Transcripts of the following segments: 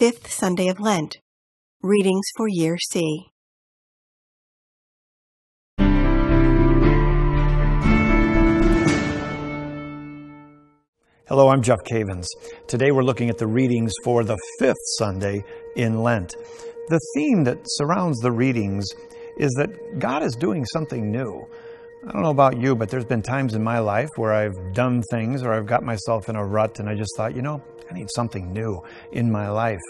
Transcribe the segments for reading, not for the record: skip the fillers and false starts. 5th Sunday of Lent, readings for Year C. Hello, I'm Jeff Cavins. Today we're looking at the readings for the 5th Sunday in Lent. The theme that surrounds the readings is that God is doing something new. I don't know about you, but there's been times in my life where I've done things or I've got myself in a rut and I just thought, you know, I need something new in my life.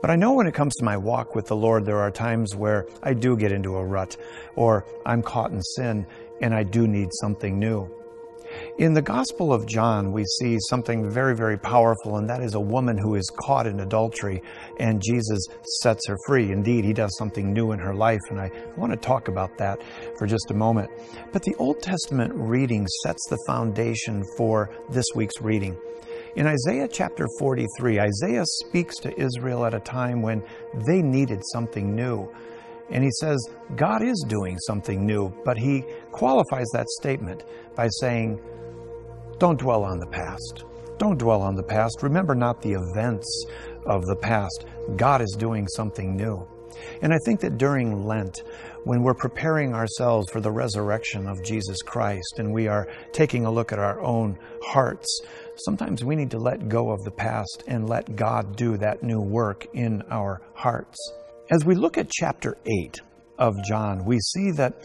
But I know when it comes to my walk with the Lord, there are times where I do get into a rut or I'm caught in sin and I do need something new. In the Gospel of John, we see something very, very powerful, and that is a woman who is caught in adultery, and Jesus sets her free. Indeed, he does something new in her life, and I want to talk about that for just a moment. But the Old Testament reading sets the foundation for this week's reading. In Isaiah chapter 43, Isaiah speaks to Israel at a time when they needed something new. And he says, God is doing something new, but he qualifies that statement by saying, don't dwell on the past. Don't dwell on the past. Remember not the events of the past. God is doing something new. And I think that during Lent, when we're preparing ourselves for the resurrection of Jesus Christ and we are taking a look at our own hearts, sometimes we need to let go of the past and let God do that new work in our hearts. As we look at chapter 8 of John, we see that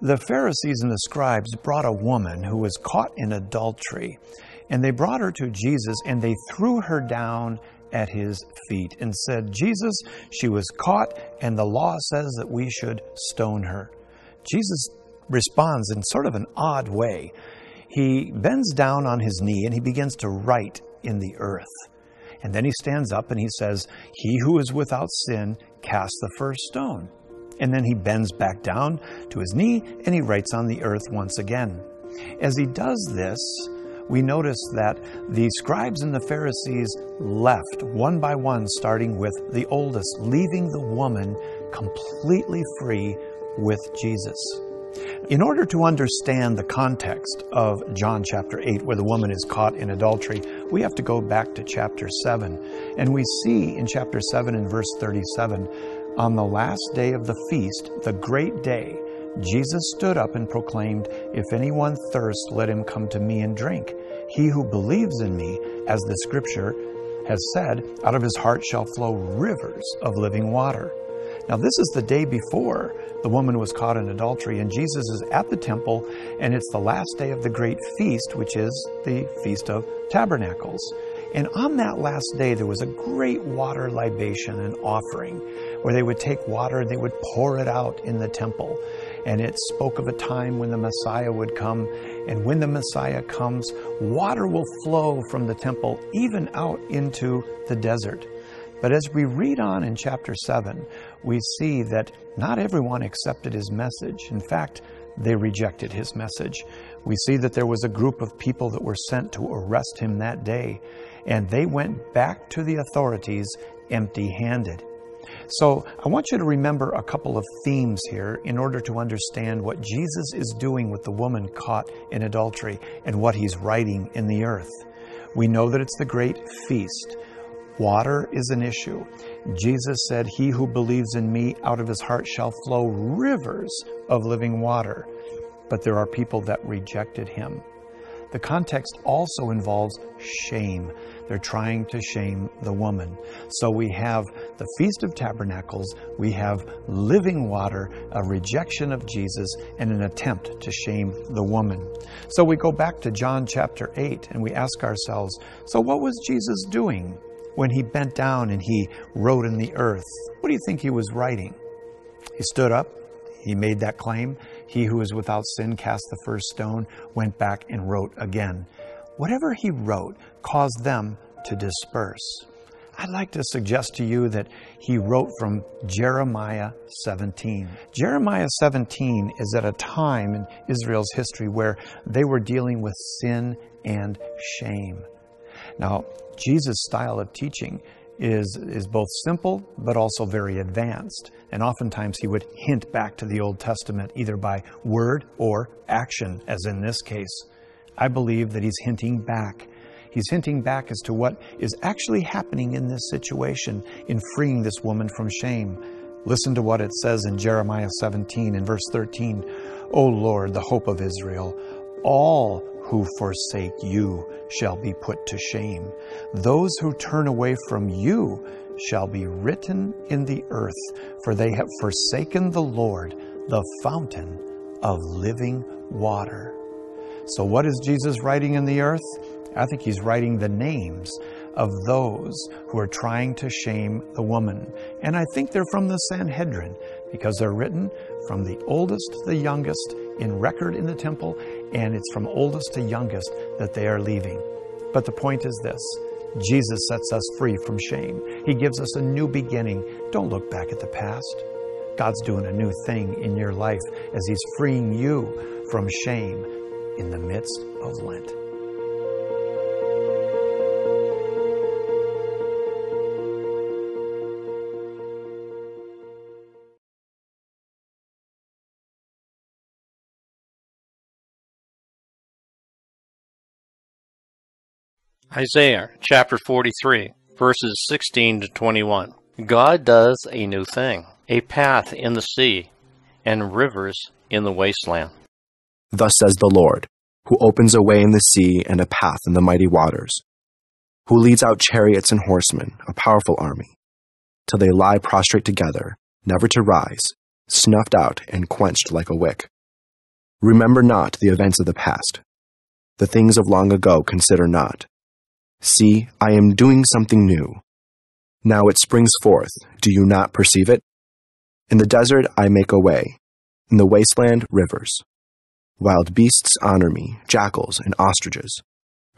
the Pharisees and the scribes brought a woman who was caught in adultery, and they brought her to Jesus, and they threw her down at his feet and said, Jesus, she was caught, and the law says that we should stone her. Jesus responds in sort of an odd way. He bends down on his knee, and he begins to write in the earth. And then he stands up and he says, he who is without sin, cast the first stone. And then he bends back down to his knee and he writes on the earth once again. As he does this, we notice that the scribes and the Pharisees left one by one, starting with the oldest, leaving the woman completely free with Jesus. In order to understand the context of John chapter 8, where the woman is caught in adultery, we have to go back to chapter 7. And we see in chapter 7 and verse 37, on the last day of the feast, the great day, Jesus stood up and proclaimed, if anyone thirst, let him come to me and drink. He who believes in me, as the scripture has said, out of his heart shall flow rivers of living water. Now, this is the day before the woman was caught in adultery, and Jesus is at the temple, and it's the last day of the great feast, which is the Feast of Tabernacles. And on that last day, there was a great water libation and offering, where they would take water and they would pour it out in the temple. And it spoke of a time when the Messiah would come. And when the Messiah comes, water will flow from the temple, even out into the desert. But as we read on in chapter 7, we see that not everyone accepted his message. In fact, they rejected his message. We see that there was a group of people that were sent to arrest him that day, and they went back to the authorities empty-handed. So I want you to remember a couple of themes here in order to understand what Jesus is doing with the woman caught in adultery and what he's writing in the earth. We know that it's the great feast. Water is an issue. Jesus said, he who believes in me, out of his heart shall flow rivers of living water. But there are people that rejected him. The context also involves shame. They're trying to shame the woman. So we have the Feast of Tabernacles, we have living water, a rejection of Jesus, and an attempt to shame the woman. So we go back to John chapter 8 and we ask ourselves, so what was Jesus doing when he bent down and he wrote in the earth? What do you think he was writing? He stood up, he made that claim. He who is without sin cast the first stone, went back and wrote again. Whatever he wrote caused them to disperse. I'd like to suggest to you that he wrote from Jeremiah 17. Jeremiah 17 is at a time in Israel's history where they were dealing with sin and shame. Now, Jesus' style of teaching is both simple, but also very advanced. And oftentimes he would hint back to the Old Testament, either by word or action, as in this case. I believe that he's hinting back. He's hinting back as to what is actually happening in this situation in freeing this woman from shame. Listen to what it says in Jeremiah 17 and verse 13. O Lord, the hope of Israel, all who forsake you shall be put to shame. Those who turn away from you shall be written in the earth, for they have forsaken the Lord, the fountain of living water. So what is Jesus writing in the earth? I think he's writing the names of those who are trying to shame the woman. And I think they're from the Sanhedrin, because they're written from the oldest to the youngest in record in the temple, and it's from oldest to youngest that they are leaving. But the point is this: Jesus sets us free from shame. He gives us a new beginning. Don't look back at the past. God's doing a new thing in your life as he's freeing you from shame in the midst of Lent. Isaiah chapter 43, verses 16 to 21. God does a new thing, a path in the sea, and rivers in the wasteland. Thus says the Lord, who opens a way in the sea and a path in the mighty waters, who leads out chariots and horsemen, a powerful army, till they lie prostrate together, never to rise, snuffed out and quenched like a wick. Remember not the events of the past, the things of long ago consider not. See, I am doing something new. Now it springs forth. Do you not perceive it? In the desert I make a way, in the wasteland rivers. Wild beasts honor me, jackals and ostriches.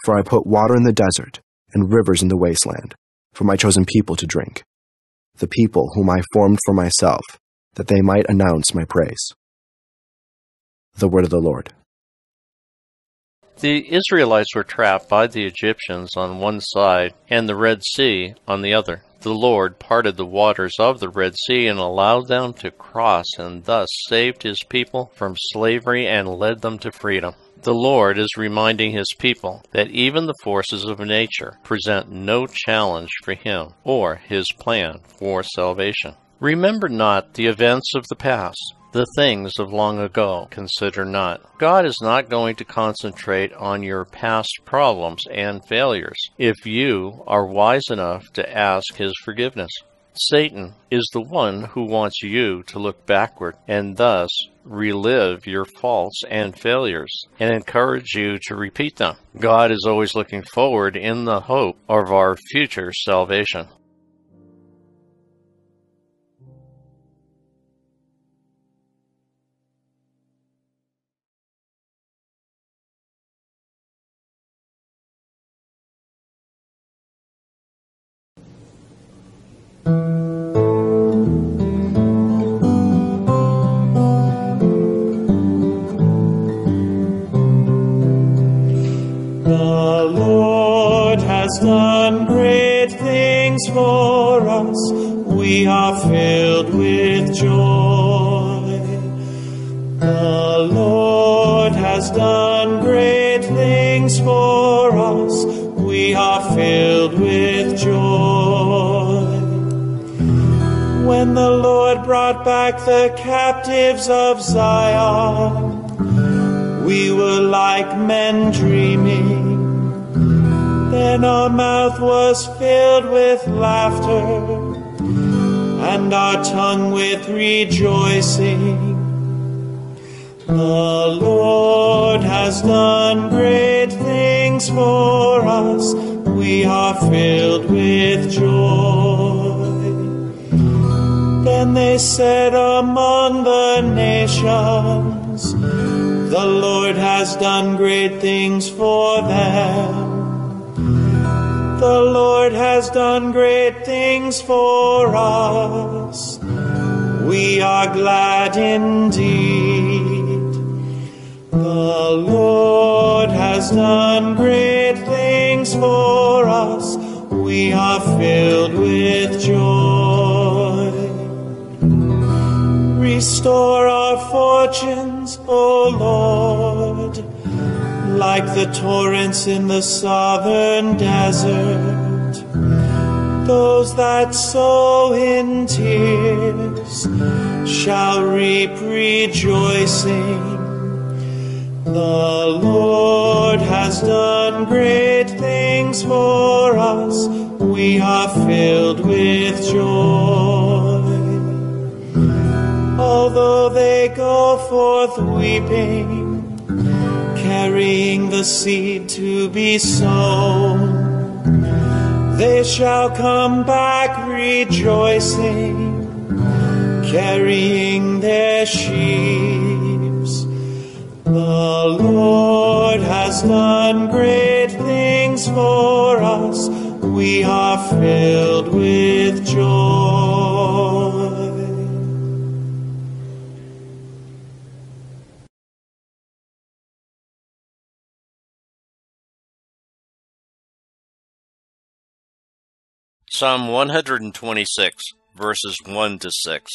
For I put water in the desert and rivers in the wasteland, for my chosen people to drink, the people whom I formed for myself, that they might announce my praise. The word of the Lord. The Israelites were trapped by the Egyptians on one side and the Red Sea on the other. The Lord parted the waters of the Red Sea and allowed them to cross, and thus saved his people from slavery and led them to freedom. The Lord is reminding his people that even the forces of nature present no challenge for him or his plan for salvation. Remember not the events of the past. The things of long ago consider not. God is not going to concentrate on your past problems and failures if you are wise enough to ask his forgiveness. Satan is the one who wants you to look backward and thus relive your faults and failures and encourage you to repeat them. God is always looking forward in the hope of our future salvation. Done great things for us, we are filled with joy. The Lord has done great things for us, we are filled with joy. When the Lord brought back the captives of Zion, we were like men dreaming. Then our mouth was filled with laughter, and our tongue with rejoicing. The Lord has done great things for us, we are filled with joy. Then they said among the nations, the Lord has done great things for them. The Lord has done great things for us. We are glad indeed. The Lord has done great things for us. We are filled with joy. Restore our fortunes, O Lord. like the torrents in the southern desert, those that sow in tears shall reap rejoicing. The Lord has done great things for us, we are filled with joy. Although they go forth weeping, carrying the seed to be sown, they shall come back rejoicing, carrying their sheaves. The Lord has done great things for us, we are filled with joy. Psalm 126, verses 1 to 6.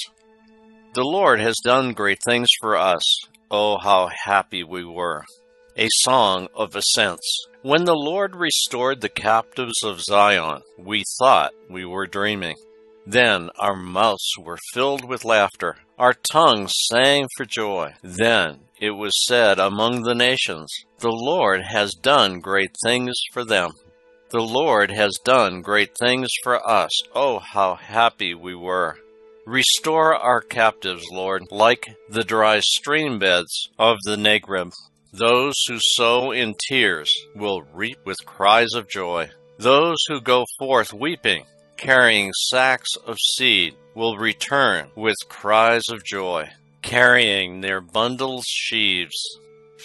The Lord has done great things for us. Oh, how happy we were. A song of ascents. When the Lord restored the captives of Zion, we thought we were dreaming. Then our mouths were filled with laughter. Our tongues sang for joy. Then it was said among the nations, the Lord has done great things for them. The Lord has done great things for us. Oh, how happy we were. Restore our captives, Lord, like the dry stream beds of the Negev. Those who sow in tears will reap with cries of joy. Those who go forth weeping, carrying sacks of seed, will return with cries of joy, carrying their bundles' sheaves.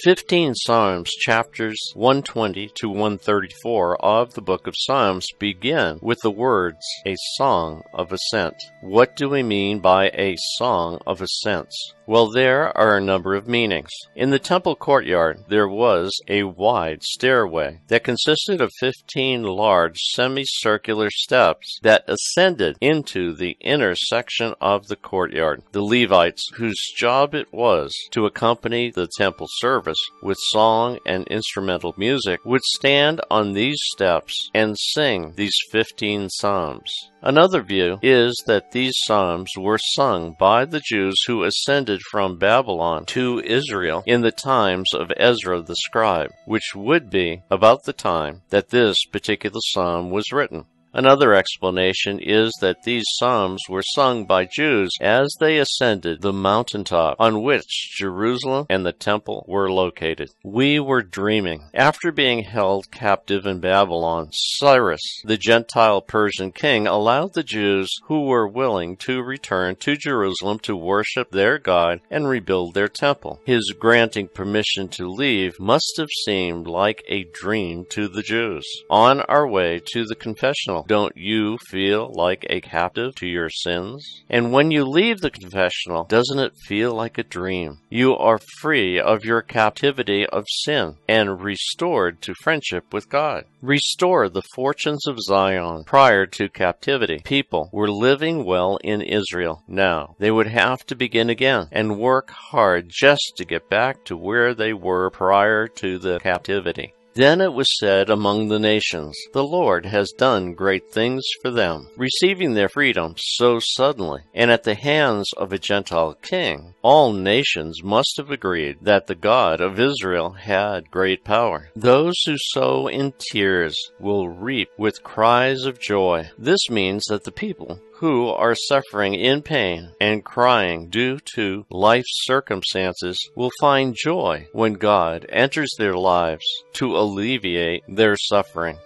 15 Psalms, chapters 120 to 134 of the book of Psalms begin with the words, a song of ascent. What do we mean by a song of ascents? Well, there are a number of meanings. In the temple courtyard, there was a wide stairway that consisted of 15 large semicircular steps that ascended into the inner section of the courtyard. The Levites, whose job it was to accompany the temple service with song and instrumental music, would stand on these steps and sing these 15 psalms. Another view is that these psalms were sung by the Jews who ascended from Babylon to Israel in the times of Ezra the scribe, which would be about the time that this particular psalm was written. Another explanation is that these psalms were sung by Jews as they ascended the mountaintop on which Jerusalem and the temple were located. We were dreaming. After being held captive in Babylon, Cyrus, the Gentile Persian king, allowed the Jews who were willing to return to Jerusalem to worship their God and rebuild their temple. His granting permission to leave must have seemed like a dream to the Jews. On our way to the confessional, don't you feel like a captive to your sins? And when you leave the confessional, doesn't it feel like a dream? You are free of your captivity of sin and restored to friendship with God. Restore the fortunes of Zion. Prior to captivity, people were living well in Israel. Now they would have to begin again and work hard just to get back to where they were prior to the captivity. Then it was said among the nations, the Lord has done great things for them. Receiving their freedom so suddenly, and at the hands of a Gentile king, all nations must have agreed that the God of Israel had great power. Those who sow in tears will reap with cries of joy. This means that the people who are suffering in pain and crying due to life's circumstances will find joy when God enters their lives to alleviate their suffering.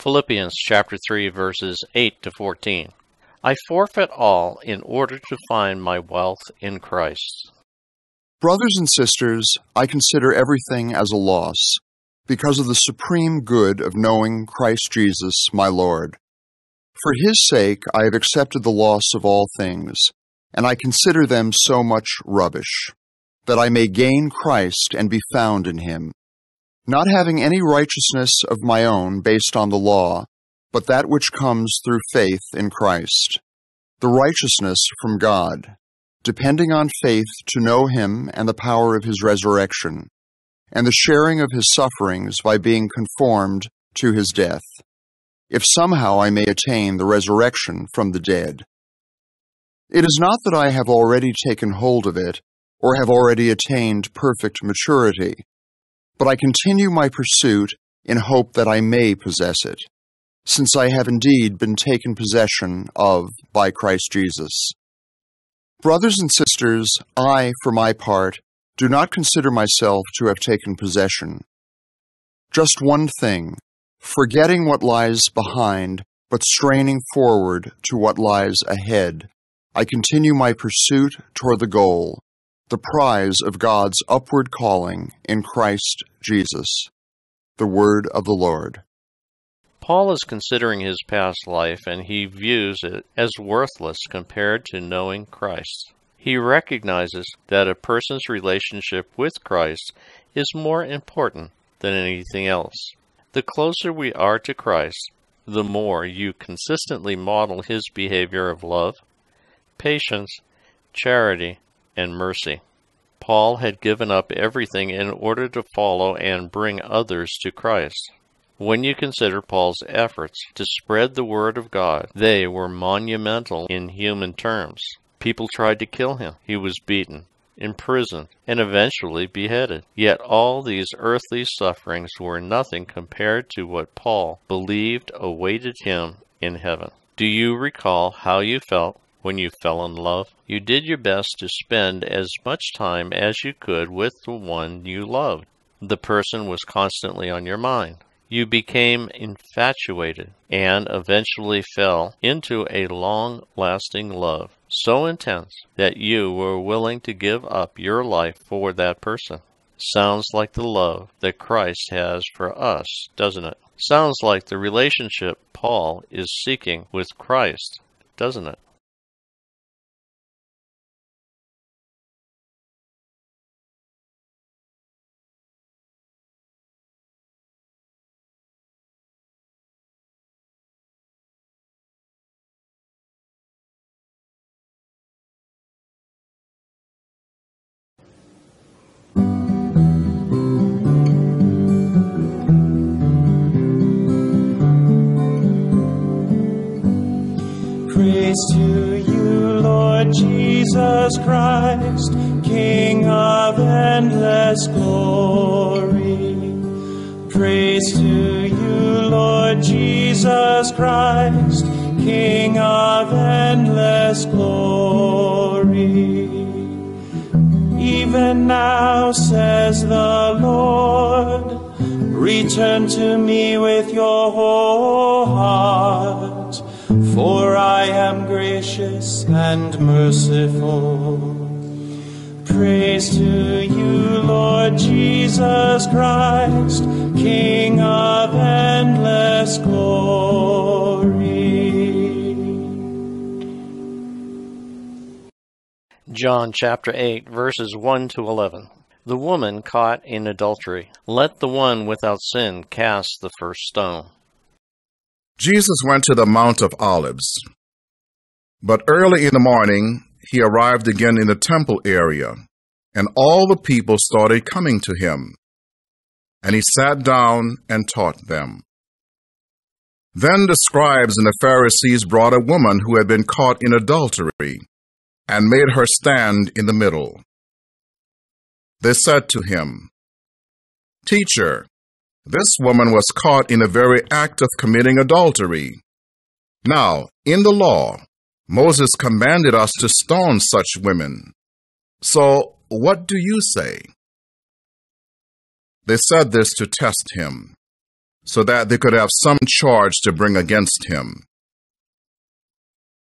Philippians chapter 3 verses 8 to 14. I forfeit all in order to find my wealth in Christ. Brothers and sisters, I consider everything as a loss, because of the supreme good of knowing Christ Jesus, my Lord. For his sake I have accepted the loss of all things, and I consider them so much rubbish, that I may gain Christ and be found in him, not having any righteousness of my own based on the law, but that which comes through faith in Christ, the righteousness from God, depending on faith to know him and the power of his resurrection, and the sharing of his sufferings by being conformed to his death, if somehow I may attain the resurrection from the dead. It is not that I have already taken hold of it, or have already attained perfect maturity, but I continue my pursuit in hope that I may possess it, since I have indeed been taken possession of by Christ Jesus. Brothers and sisters, I, for my part, do not consider myself to have taken possession. Just one thing, forgetting what lies behind, but straining forward to what lies ahead, I continue my pursuit toward the goal, the prize of God's upward calling in Christ Jesus. The word of the Lord. Paul is considering his past life, and he views it as worthless compared to knowing Christ. He recognizes that a person's relationship with Christ is more important than anything else. The closer we are to Christ, the more you consistently model his behavior of love, patience, charity, and mercy. Paul had given up everything in order to follow and bring others to Christ. When you consider Paul's efforts to spread the word of God, they were monumental in human terms. People tried to kill him. He was beaten, imprisoned, and eventually beheaded. Yet all these earthly sufferings were nothing compared to what Paul believed awaited him in heaven. Do you recall how you felt when you fell in love? You did your best to spend as much time as you could with the one you loved. The person was constantly on your mind. You became infatuated and eventually fell into a long-lasting love, so intense that you were willing to give up your life for that person. Sounds like the love that Christ has for us, doesn't it? Sounds like the relationship Paul is seeking with Christ, doesn't it? Praise to you, Lord Jesus Christ, King of endless glory. Praise to you, Lord Jesus Christ, King of endless glory. Even now, says the Lord, return to me with your whole heart. For I am gracious and merciful. Praise to you, Lord Jesus Christ, King of endless glory. John chapter 8, verses 1 to 11. The woman caught in adultery. Let the one without sin cast the first stone. Jesus went to the Mount of Olives, but early in the morning he arrived again in the temple area, and all the people started coming to him, and he sat down and taught them. Then the scribes and the Pharisees brought a woman who had been caught in adultery, and made her stand in the middle. They said to him, "Teacher, this woman was caught in the very act of committing adultery. Now, in the law, Moses commanded us to stone such women. So, what do you say?" They said this to test him, so that they could have some charge to bring against him.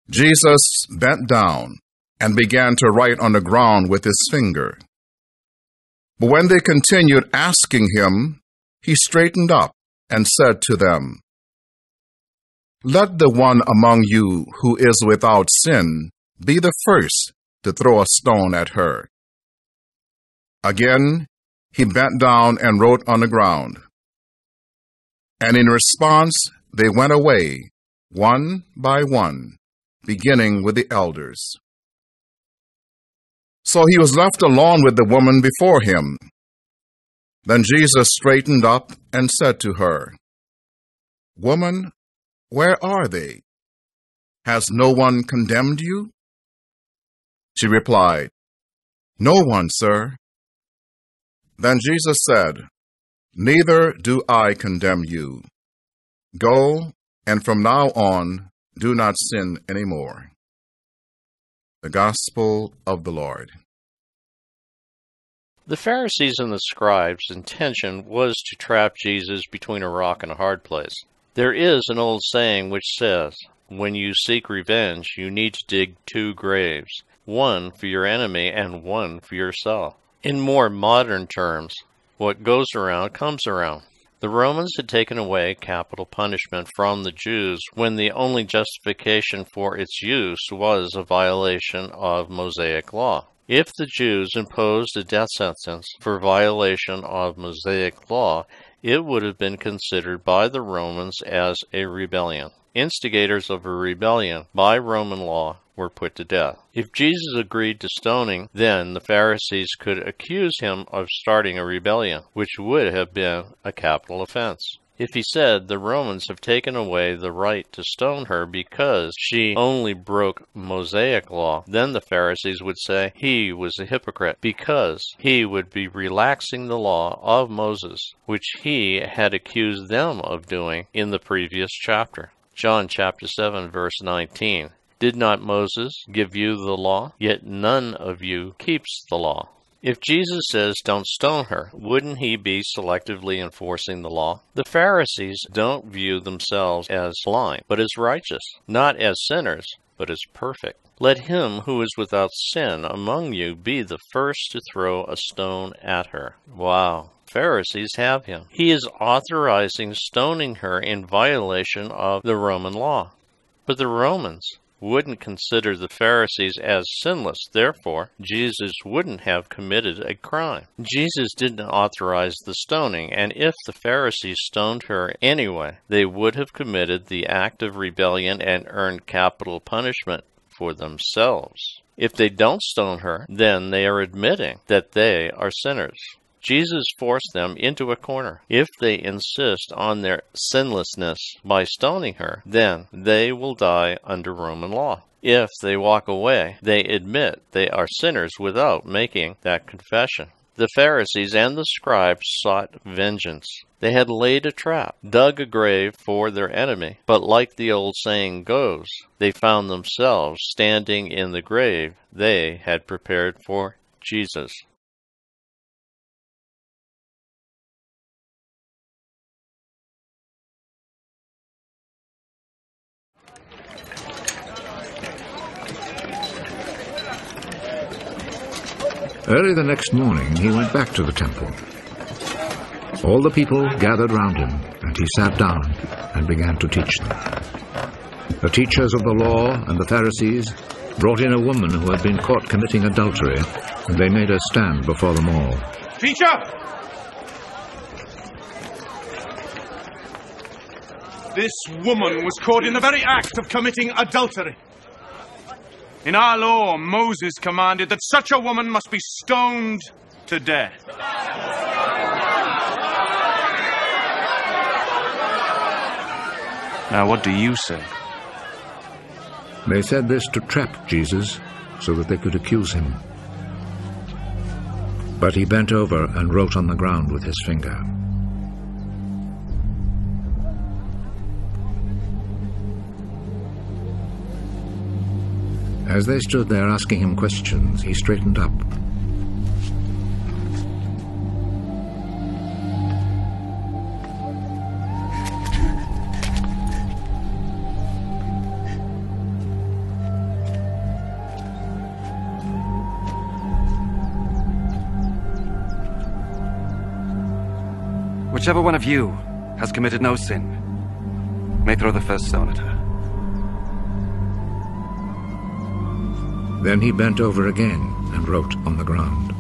Jesus bent down and began to write on the ground with his finger. But when they continued asking him, he straightened up and said to them, "Let the one among you who is without sin be the first to throw a stone at her." Again, he bent down and wrote on the ground. And in response, they went away, one by one, beginning with the elders. So he was left alone with the woman before him. Then Jesus straightened up and said to her, "Woman, where are they? Has no one condemned you?" She replied, "No one, sir." Then Jesus said, "Neither do I condemn you. Go, and from now on, do not sin any more." The Gospel of the Lord. The Pharisees and the scribes' intention was to trap Jesus between a rock and a hard place. There is an old saying which says, "When you seek revenge, you need to dig two graves, one for your enemy and one for yourself." In more modern terms, what goes around comes around. The Romans had taken away capital punishment from the Jews when the only justification for its use was a violation of Mosaic law. If the Jews imposed a death sentence for violation of Mosaic law, it would have been considered by the Romans as a rebellion. Instigators of a rebellion by Roman law were put to death. If Jesus agreed to stoning, then the Pharisees could accuse him of starting a rebellion, which would have been a capital offense. If he said, "The Romans have taken away the right to stone her because she only broke Mosaic law," then the Pharisees would say he was a hypocrite because he would be relaxing the law of Moses, which he had accused them of doing in the previous chapter. John chapter 7 verse 19. "Did not Moses give you the law? Yet none of you keeps the law." If Jesus says, "Don't stone her," wouldn't he be selectively enforcing the law? The Pharisees don't view themselves as blind, but as righteous, not as sinners, but as perfect. "Let him who is without sin among you be the first to throw a stone at her." Wow. Pharisees have him. He is authorizing stoning her in violation of the Roman law. But the Romans wouldn't consider the Pharisees as sinless, therefore Jesus wouldn't have committed a crime. Jesus didn't authorize the stoning, and if the Pharisees stoned her anyway, they would have committed the act of rebellion and earned capital punishment for themselves. If they don't stone her, then they are admitting that they are sinners. Jesus forced them into a corner. If they insist on their sinlessness by stoning her, then they will die under Roman law. If they walk away, they admit they are sinners without making that confession. The Pharisees and the scribes sought vengeance. They had laid a trap, dug a grave for their enemy, but like the old saying goes, they found themselves standing in the grave they had prepared for Jesus. Early the next morning, he went back to the temple. All the people gathered round him, and he sat down and began to teach them. The teachers of the law and the Pharisees brought in a woman who had been caught committing adultery, and they made her stand before them all. "Teacher! This woman was caught in the very act of committing adultery. In our law, Moses commanded that such a woman must be stoned to death. Now, what do you say?" They said this to trap Jesus so that they could accuse him. But he bent over and wrote on the ground with his finger. As they stood there asking him questions, he straightened up. "Whichever one of you has committed no sin may throw the first stone at her." Then he bent over again and wrote on the ground.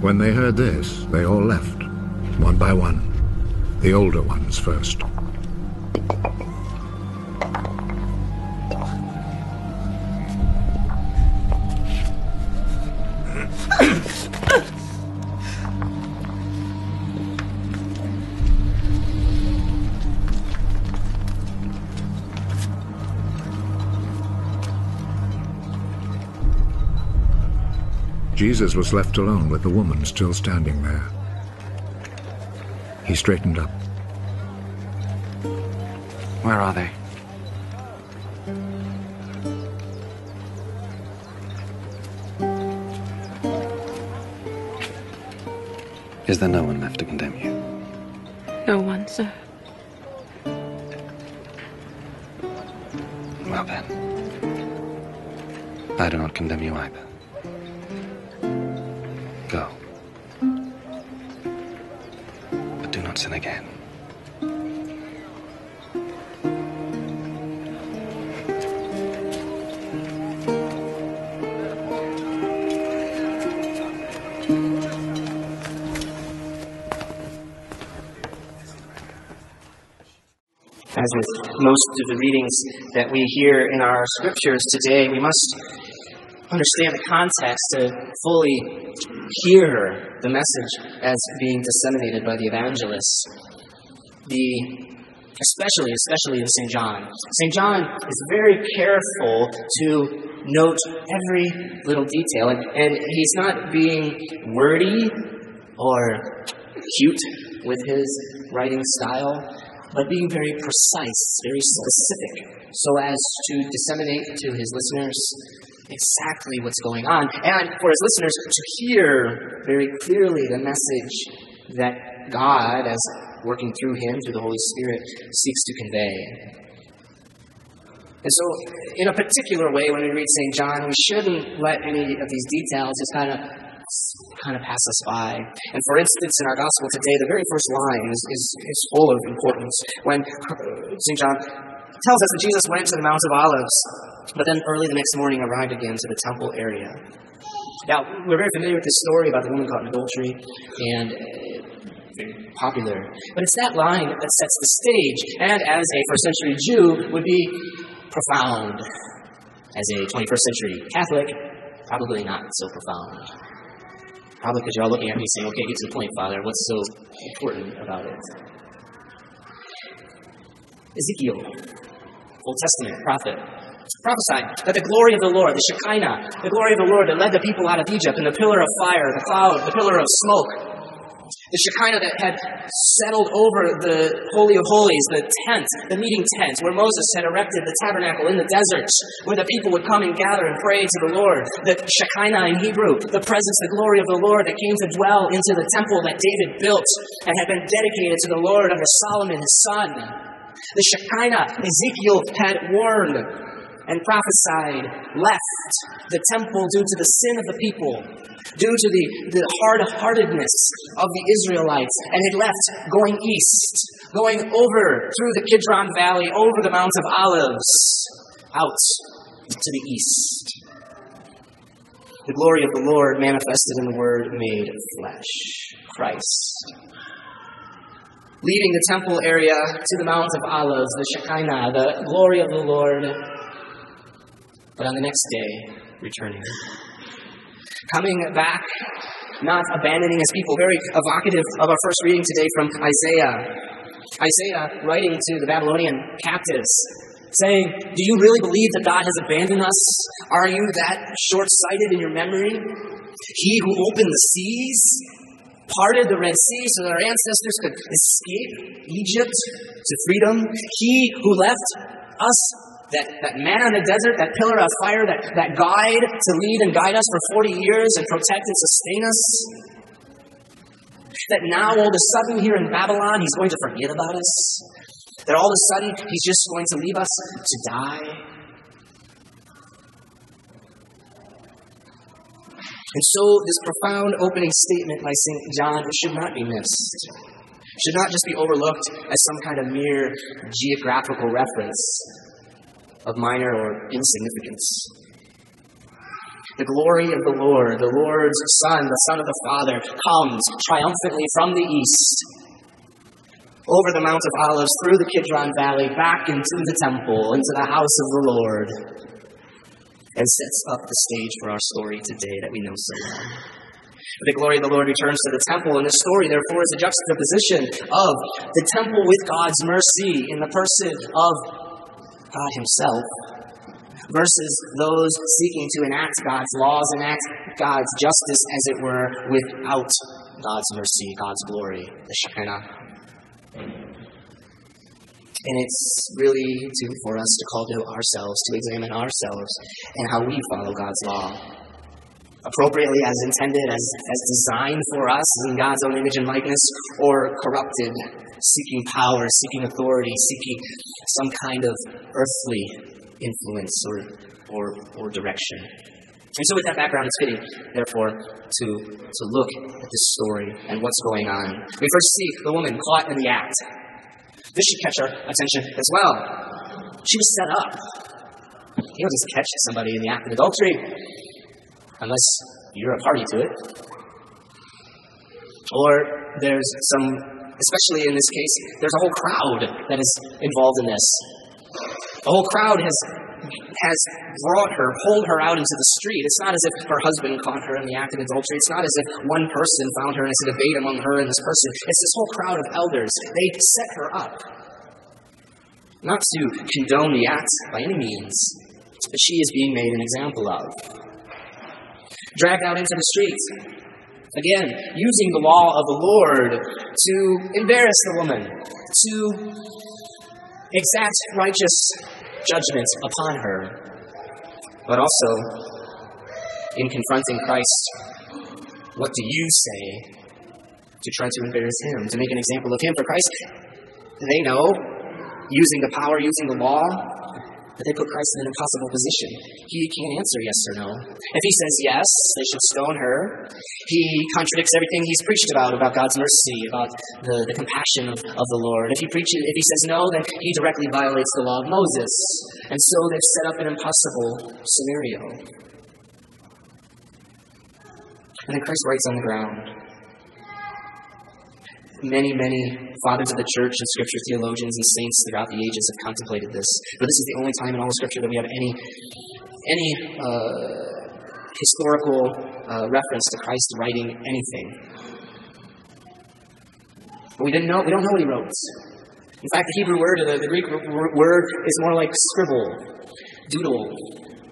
When they heard this, they all left, one by one, the older ones first. Jesus was left alone with the woman still standing there. He straightened up. Where are they? Is there no one left to condemn you? No one, sir. Well then, I do not condemn you either. Go. But do not sin again. As with most of the readings that we hear in our scriptures today, we must understand the context to fully hear the message as being disseminated by the evangelists, especially in St. John. St. John is very careful to note every little detail, and he's not being wordy or cute with his writing style, but being very precise, very specific, so as to disseminate to his listeners exactly what's going on, and for his listeners to hear very clearly the message that God, as working through him, through the Holy Spirit, seeks to convey. And so, in a particular way, when we read St. John, we shouldn't let any of these details just kind of pass us by. And for instance, in our Gospel today, the very first line is full of importance. When St. John tells us that Jesus went to the Mount of Olives, but then early the next morning arrived again to the temple area. Now, we're very familiar with this story about the woman caught in adultery, and very popular. But it's that line that sets the stage, and as a first-century Jew, would be profound. As a 21st century Catholic, probably not so profound. Probably because you're all looking at me saying, okay, get to the point, Father, what's so important about it? Ezekiel, Old Testament prophet, prophesied that the glory of the Lord, the Shekinah, the glory of the Lord that led the people out of Egypt, and the pillar of fire, the cloud, the pillar of smoke, the Shekinah that had settled over the Holy of Holies, the tent, the meeting tent, where Moses had erected the tabernacle in the desert, where the people would come and gather and pray to the Lord, the Shekinah in Hebrew, the presence, the glory of the Lord that came to dwell into the temple that David built and had been dedicated to the Lord under Solomon, his son. The Shekinah Ezekiel had warned and prophesied left the temple due to the sin of the people, due to the hard-heartedness of the Israelites, and it left going east, going over through the Kidron Valley, over the Mount of Olives, out to the east. The glory of the Lord manifested in the Word made flesh, Christ. Leaving the temple area to the Mount of Olives, the Shekinah, the glory of the Lord, but on the next day, returning. Coming back, not abandoning his people. Very evocative of our first reading today from Isaiah. Isaiah writing to the Babylonian captives, saying, do you really believe that God has abandoned us? Are you that short-sighted in your memory? He who opened the seas, parted the Red Sea so that our ancestors could escape Egypt to freedom. He who left us that manna in the desert, that pillar of fire, that guide to lead and guide us for 40 years and protect and sustain us. That now all of a sudden here in Babylon he's going to forget about us. That all of a sudden he's just going to leave us to die. And so this profound opening statement by St. John should not be missed, should not just be overlooked as some kind of mere geographical reference of minor or insignificance. The glory of the Lord, the Lord's Son, the Son of the Father, comes triumphantly from the east, over the Mount of Olives, through the Kidron Valley, back into the temple, into the house of the Lord, and sets up the stage for our story today that we know so well. The glory of the Lord returns to the temple, and this story, therefore, is a juxtaposition of the temple with God's mercy in the person of God himself, versus those seeking to enact God's laws, enact God's justice, as it were, without God's mercy, God's glory, the Shekinah. And it's really, too, for us to call to ourselves, to examine ourselves and how we follow God's law. Appropriately, as intended, as designed for us in God's own image and likeness, or corrupted, seeking power, seeking authority, seeking some kind of earthly influence or direction. And so with that background, it's fitting, therefore, to look at this story and what's going on. We first see the woman caught in the act. This should catch our attention as well. She was set up. You don't just catch somebody in the act of adultery, unless you're a party to it. Or there's some, especially in this case, there's a whole crowd that is involved in this. The whole crowd has brought her, pulled her out into the street. It's not as if her husband caught her in the act of adultery. It's not as if one person found her and it's a debate among her and this person. It's this whole crowd of elders. They set her up. Not to condone the act by any means, but she is being made an example of. Dragged out into the streets. Again, using the law of the Lord to embarrass the woman, to exact righteous judgment upon her, but also in confronting Christ, what do you say to try to embarrass him, to make an example of him for Christ? They know, using the power, using the law, that they put Christ in an impossible position. He can't answer yes or no. If he says yes, they should stone her. He contradicts everything he's preached about God's mercy, about the compassion of the Lord. If he says no, then he directly violates the law of Moses. And so they've set up an impossible scenario. And then Christ writes on the ground. Many, many fathers of the church and scripture theologians and saints throughout the ages have contemplated this. But this is the only time in all of scripture that we have any historical reference to Christ writing anything. But we don't know what he wrote. In fact, the Hebrew word or the Greek word is more like scribble, doodle.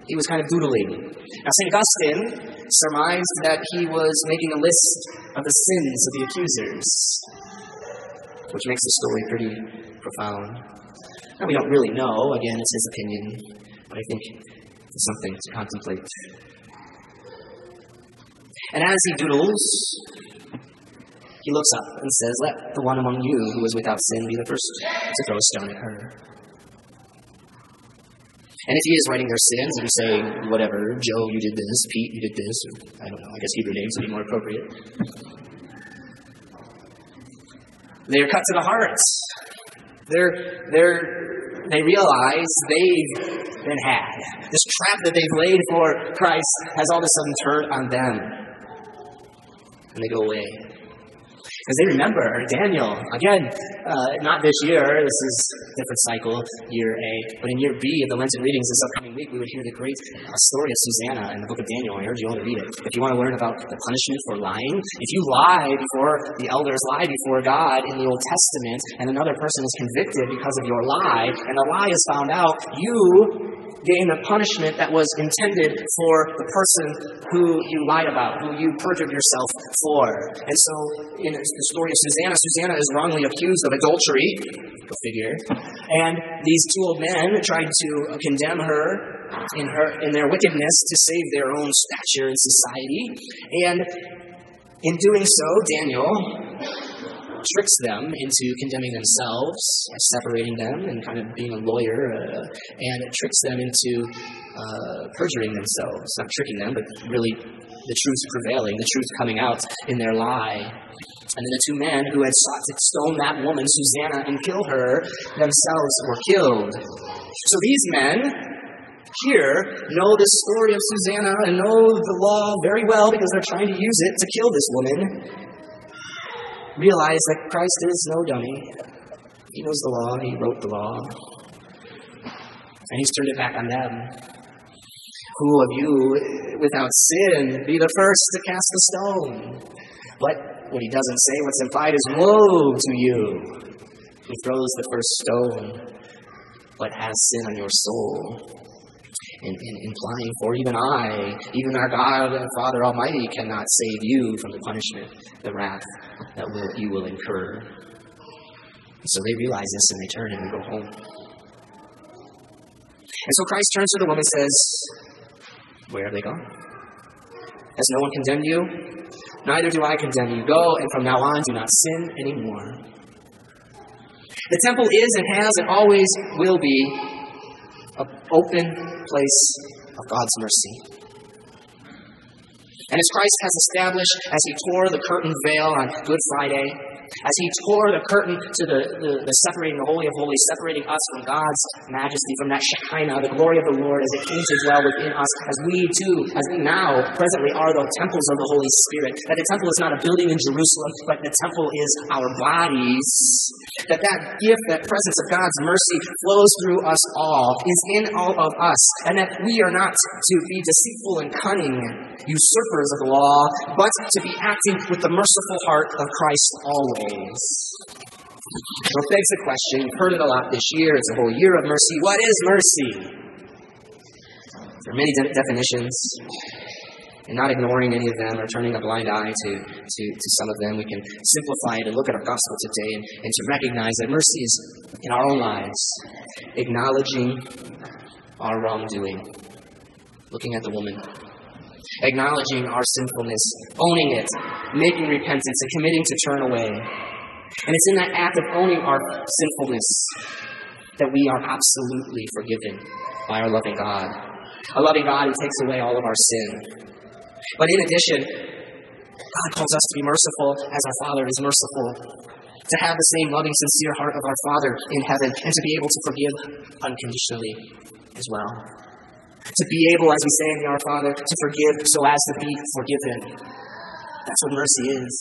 He was kind of doodling. Now, St. Augustine surmised that he was making a list of the sins of the accusers, which makes the story pretty profound. Now, we don't really know. Again, it's his opinion, but I think it's something to contemplate. And as he doodles, he looks up and says, "Let the one among you who is without sin be the first to throw a stone at her." And if he is writing their sins and he's saying, whatever, Joe, you did this, Pete, you did this, or, I don't know, I guess Hebrew names would be more appropriate. They are cut to the heart. They realize they've been had. This trap that they've laid for Christ has all of a sudden turned on them. And they go away. Because they remember Daniel, again, not this year, this is a different cycle, year A, but in year B of the Lenten readings this upcoming week, we would hear the great story of Susanna in the book of Daniel. I urge you all to read it. If you want to learn about the punishment for lying, if you lie before the elders, lie before God in the Old Testament, and another person is convicted because of your lie, and the lie is found out, you gain the punishment that was intended for the person who you lied about, who you perjured yourself for. And so, in the story of Susanna, Susanna is wrongly accused of adultery, go figure, and these two old men tried to condemn her in their wickedness to save their own stature in society. And in doing so, Daniel tricks them into condemning themselves, separating them, and kind of being a lawyer, and it tricks them into perjuring themselves. Not tricking them, but really the truth prevailing, the truth coming out in their lie. And then the two men who had sought to stone that woman, Susanna, and kill her, themselves were killed. So these men here know this story of Susanna and know the law very well because they're trying to use it to kill this woman, realize that Christ is no dummy. He knows the law. He wrote the law. And he's turned it back on them. Who of you, without sin, be the first to cast a stone? But what he doesn't say, what's implied is, woe to you who throws the first stone, but has sin on your soul. And implying, for even I, even our God and Father Almighty, cannot save you from the punishment, the wrath that you will incur. So they realize this and they turn and they go home. And so Christ turns to the woman and says, where have they gone? Has no one condemned you? Neither do I condemn you. Go, and from now on do not sin anymore. The temple is and has and always will be an open place of God's mercy. And as Christ has established, as he tore the curtain veil on Good Friday, as he tore the curtain to the separating the Holy of Holies, separating us from God's majesty, from that Shekinah, the glory of the Lord, as it came to dwell within us, as we too, as now, presently are the temples of the Holy Spirit, that the temple is not a building in Jerusalem, but the temple is our bodies, that gift, that presence of God's mercy flows through us all, is in all of us, and that we are not to be deceitful and cunning, usurpers of the law, but to be acting with the merciful heart of Christ always. Well, begs the question, you've heard it a lot this year, it's a whole year of mercy. What is mercy? There are many definitions, and not ignoring any of them or turning a blind eye to some of them. We can simplify it and look at our gospel today and to recognize that mercy is in our own lives, acknowledging our wrongdoing, looking at the woman, acknowledging our sinfulness, owning it, making repentance, and committing to turn away. And it's in that act of owning our sinfulness that we are absolutely forgiven by our loving God. A loving God who takes away all of our sin. But in addition, God calls us to be merciful as our Father is merciful, to have the same loving, sincere heart of our Father in heaven, and to be able to forgive unconditionally as well. To be able, as we say in the Our Father, to forgive so as to be forgiven. That's what mercy is.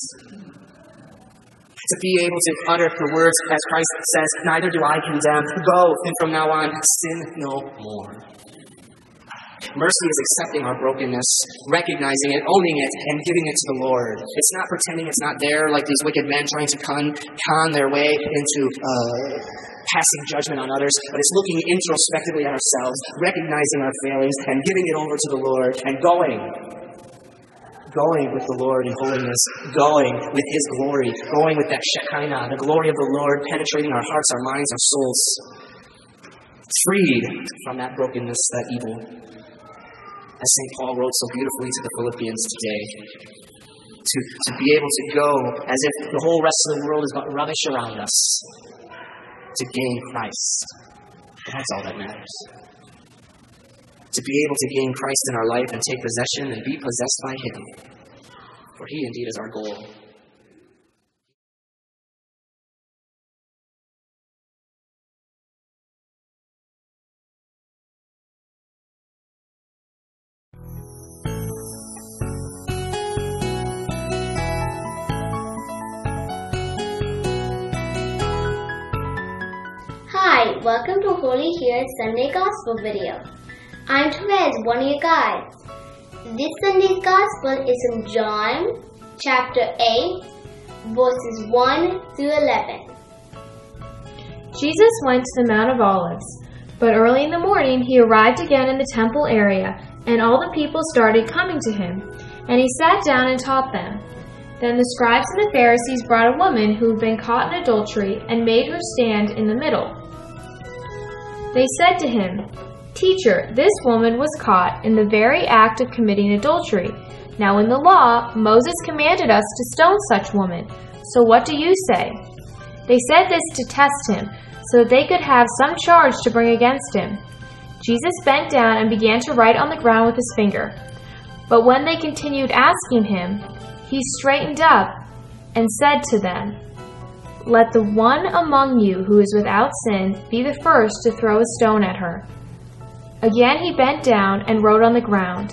To be able to utter the words, as Christ says, neither do I condemn. Go, and from now on, sin no more. Mercy is accepting our brokenness, recognizing it, owning it, and giving it to the Lord. It's not pretending it's not there like these wicked men trying to con their way into passing judgment on others, but it's looking introspectively at ourselves, recognizing our failings, and giving it over to the Lord, and going with the Lord in holiness, going with His glory, going with that Shekinah, the glory of the Lord penetrating our hearts, our minds, our souls, freed from that brokenness, that evil. As Saint Paul wrote so beautifully to the Philippians today, to be able to go as if the whole rest of the world is but rubbish around us, to gain Christ. That's all that matters. To be able to gain Christ in our life and take possession and be possessed by Him. For He indeed is our goal. Welcome to Holy Here's Sunday Gospel video. I'm Therese, one of your guides. This Sunday's Gospel is from John chapter 8, verses 1 through 11. Jesus went to the Mount of Olives, but early in the morning he arrived again in the temple area, and all the people started coming to him, and he sat down and taught them. Then the scribes and the Pharisees brought a woman who had been caught in adultery and made her stand in the middle. They said to him, "Teacher, this woman was caught in the very act of committing adultery. Now in the law, Moses commanded us to stone such women. So what do you say?" They said this to test him, so that they could have some charge to bring against him. Jesus bent down and began to write on the ground with his finger. But when they continued asking him, he straightened up and said to them, "Let the one among you who is without sin be the first to throw a stone at her." Again he bent down and wrote on the ground.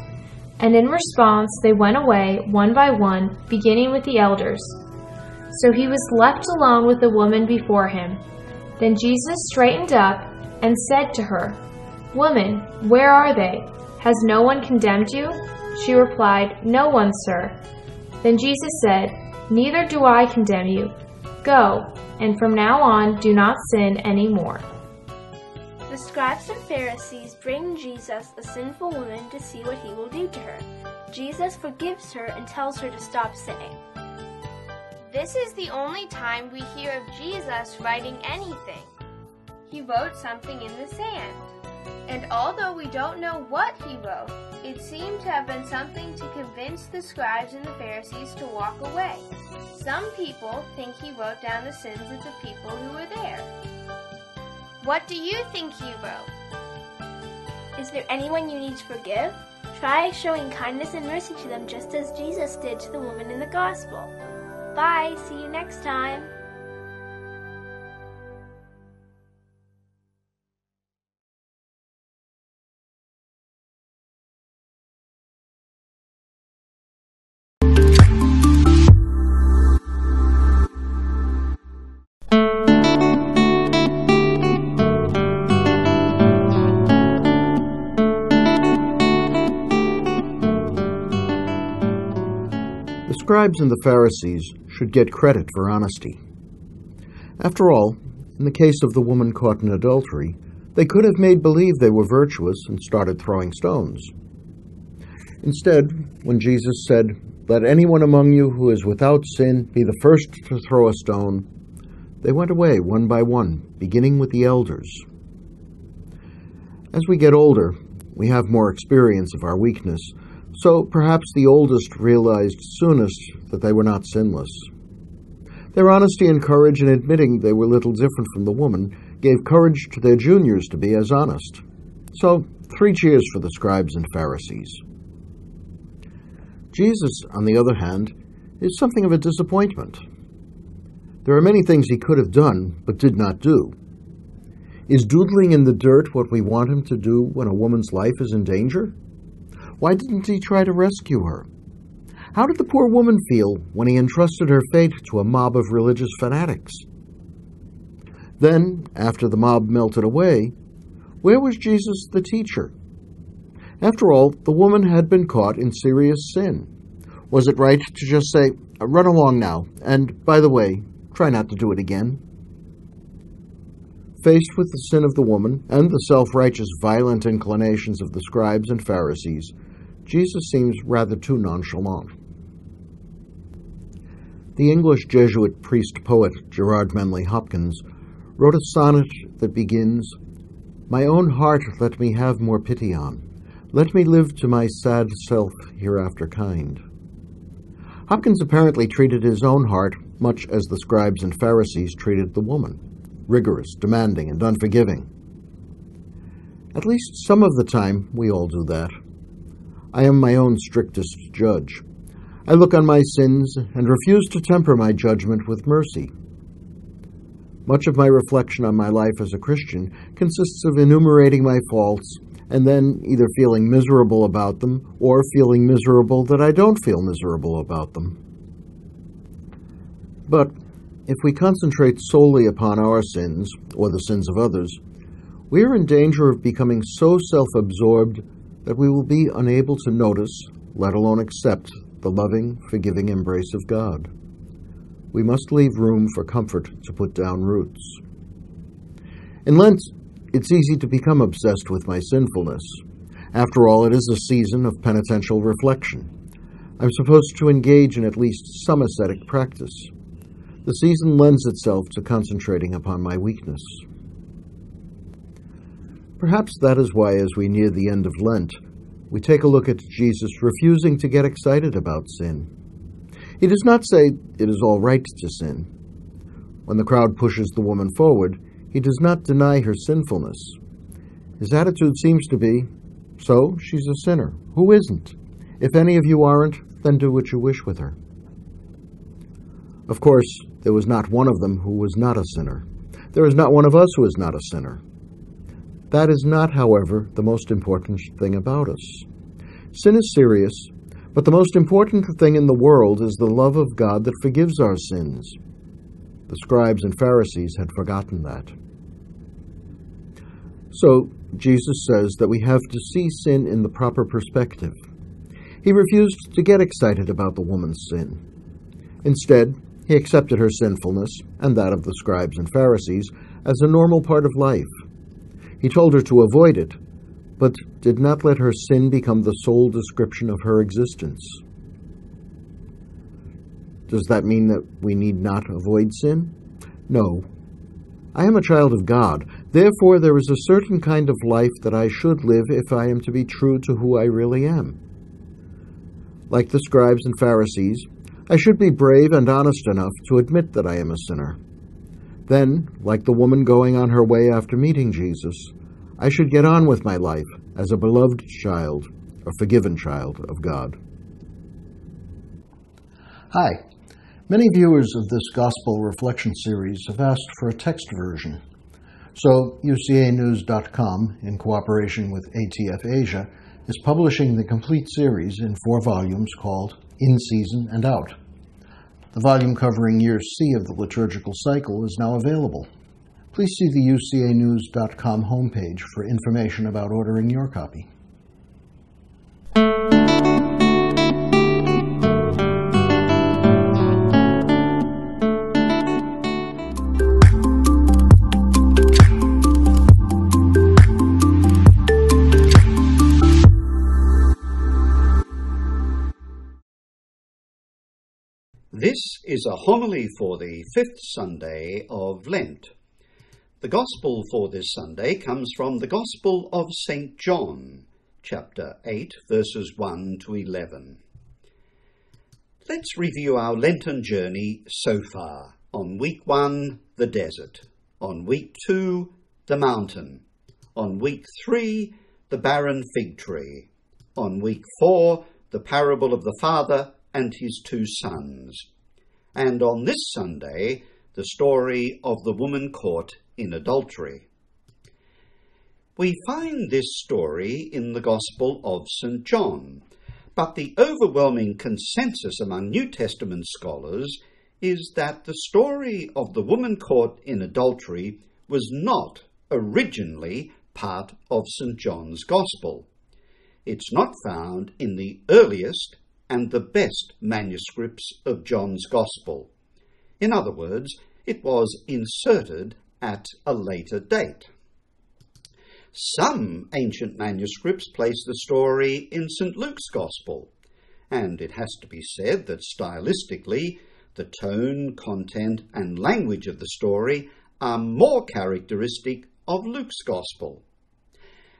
And in response they went away one by one, beginning with the elders. So he was left alone with the woman before him. Then Jesus straightened up and said to her, "Woman, where are they? Has no one condemned you?" She replied, "No one, sir." Then Jesus said, "Neither do I condemn you. Go, and from now on do not sin any more." The scribes and Pharisees bring Jesus a sinful woman to see what he will do to her. Jesus forgives her and tells her to stop sinning. This is the only time we hear of Jesus writing anything. He wrote something in the sand. And although we don't know what he wrote, it seemed to have been something to convince the scribes and the Pharisees to walk away. Some people think he wrote down the sins of the people who were there. What do you think he wrote? Is there anyone you need to forgive? Try showing kindness and mercy to them just as Jesus did to the woman in the gospel. Bye, see you next time. The scribes and the Pharisees should get credit for honesty. After all, in the case of the woman caught in adultery, they could have made believe they were virtuous and started throwing stones. Instead, when Jesus said, "Let anyone among you who is without sin be the first to throw a stone," they went away one by one, beginning with the elders. As we get older, we have more experience of our weakness, so perhaps the oldest realized soonest that they were not sinless. Their honesty and courage in admitting they were little different from the woman gave courage to their juniors to be as honest. So, 3 cheers for the scribes and Pharisees. Jesus, on the other hand, is something of a disappointment. There are many things he could have done, but did not do. Is doodling in the dirt what we want him to do when a woman's life is in danger? Why didn't he try to rescue her? How did the poor woman feel when he entrusted her fate to a mob of religious fanatics? Then, after the mob melted away, where was Jesus the teacher? After all, the woman had been caught in serious sin. Was it right to just say, "Run along now, and by the way, try not to do it again"? Faced with the sin of the woman and the self-righteous, violent inclinations of the scribes and Pharisees, Jesus seems rather too nonchalant. The English Jesuit priest-poet Gerard Manley Hopkins wrote a sonnet that begins, "My own heart let me have more pity on, let me live to my sad self hereafter kind." Hopkins apparently treated his own heart much as the scribes and Pharisees treated the woman: rigorous, demanding, and unforgiving. At least some of the time we all do that. I am my own strictest judge. I look on my sins and refuse to temper my judgment with mercy. Much of my reflection on my life as a Christian consists of enumerating my faults and then either feeling miserable about them or feeling miserable that I don't feel miserable about them. But if we concentrate solely upon our sins, or the sins of others, we are in danger of becoming so self-absorbed that we will be unable to notice, let alone accept, the loving, forgiving embrace of God. We must leave room for comfort to put down roots. In Lent, it's easy to become obsessed with my sinfulness. After all, it is a season of penitential reflection. I'm supposed to engage in at least some ascetic practice. The season lends itself to concentrating upon my weakness. Perhaps that is why, as we near the end of Lent, we take a look at Jesus refusing to get excited about sin. He does not say it is all right to sin. When the crowd pushes the woman forward, he does not deny her sinfulness. His attitude seems to be, "So, she's a sinner. Who isn't? If any of you aren't, then do what you wish with her." Of course, there was not one of them who was not a sinner. There is not one of us who is not a sinner. That is not, however, the most important thing about us. Sin is serious, but the most important thing in the world is the love of God that forgives our sins. The scribes and Pharisees had forgotten that. So, Jesus says that we have to see sin in the proper perspective. He refused to get excited about the woman's sin. Instead, he accepted her sinfulness, and that of the scribes and Pharisees, as a normal part of life. He told her to avoid it, but did not let her sin become the sole description of her existence. Does that mean that we need not avoid sin? No. I am a child of God. Therefore, there is a certain kind of life that I should live if I am to be true to who I really am. Like the scribes and Pharisees, I should be brave and honest enough to admit that I am a sinner. Then, like the woman going on her way after meeting Jesus, I should get on with my life as a beloved child, a forgiven child of God. Hi. Many viewers of this Gospel Reflection series have asked for a text version. So, UCAnews.com, in cooperation with ATF Asia, is publishing the complete series in 4 volumes called In Season and Out. The volume covering Year C of the liturgical cycle is now available. Please see the UCAnews.com homepage for information about ordering your copy. This is a homily for the 5th Sunday of Lent. The Gospel for this Sunday comes from the Gospel of St. John, chapter 8, verses 1 to 11. Let's review our Lenten journey so far. On week 1, the desert. On week 2, the mountain. On week 3, the barren fig tree. On week 4, the parable of the father and his 2 sons. And on this Sunday, the story of the woman caught in adultery. We find this story in the Gospel of St. John, but the overwhelming consensus among New Testament scholars is that the story of the woman caught in adultery was not originally part of St. John's Gospel. It's not found in the earliest and the best manuscripts of John's Gospel. In other words, it was inserted at a later date. Some ancient manuscripts place the story in St. Luke's Gospel, and it has to be said that stylistically, the tone, content, and language of the story are more characteristic of Luke's Gospel.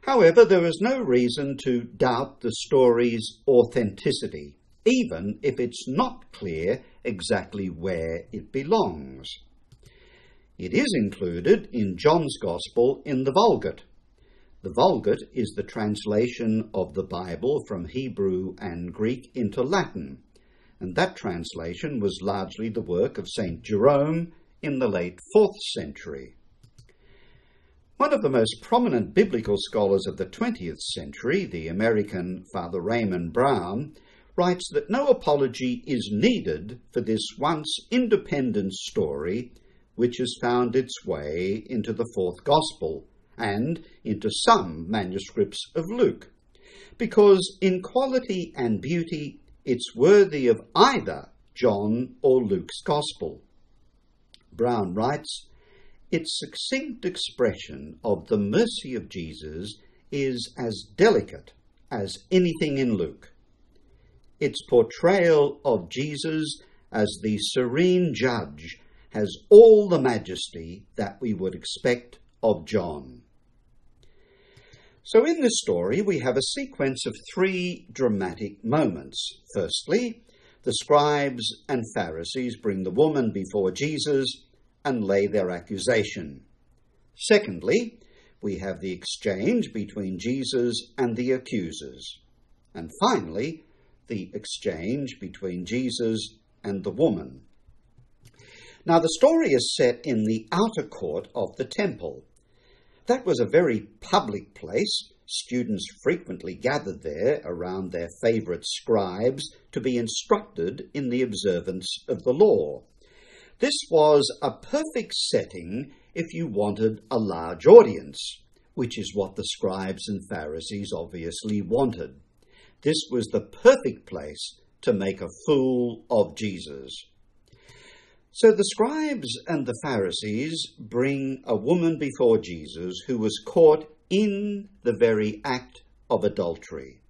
However, there is no reason to doubt the story's authenticity, even if it's not clear exactly where it belongs. It is included in John's Gospel in the Vulgate. The Vulgate is the translation of the Bible from Hebrew and Greek into Latin, and that translation was largely the work of Saint Jerome in the late 4th century. One of the most prominent biblical scholars of the 20th century, the American Father Raymond Brown, writes that no apology is needed for this once independent story, which has found its way into the 4th Gospel and into some manuscripts of Luke, because in quality and beauty it's worthy of either John or Luke's Gospel. Brown writes, "Its succinct expression of the mercy of Jesus is as delicate as anything in Luke. Its portrayal of Jesus as the serene judge has all the majesty that we would expect of John." So in this story, we have a sequence of 3 dramatic moments. Firstly, the scribes and Pharisees bring the woman before Jesus and lay their accusation. Secondly, we have the exchange between Jesus and the accusers. And finally, the exchange between Jesus and the woman. Now, the story is set in the outer court of the temple. That was a very public place. Students frequently gathered there around their favourite scribes to be instructed in the observance of the law. This was a perfect setting if you wanted a large audience, which is what the scribes and Pharisees obviously wanted. This was the perfect place to make a fool of Jesus. So the scribes and the Pharisees bring a woman before Jesus who was caught in the very act of adultery.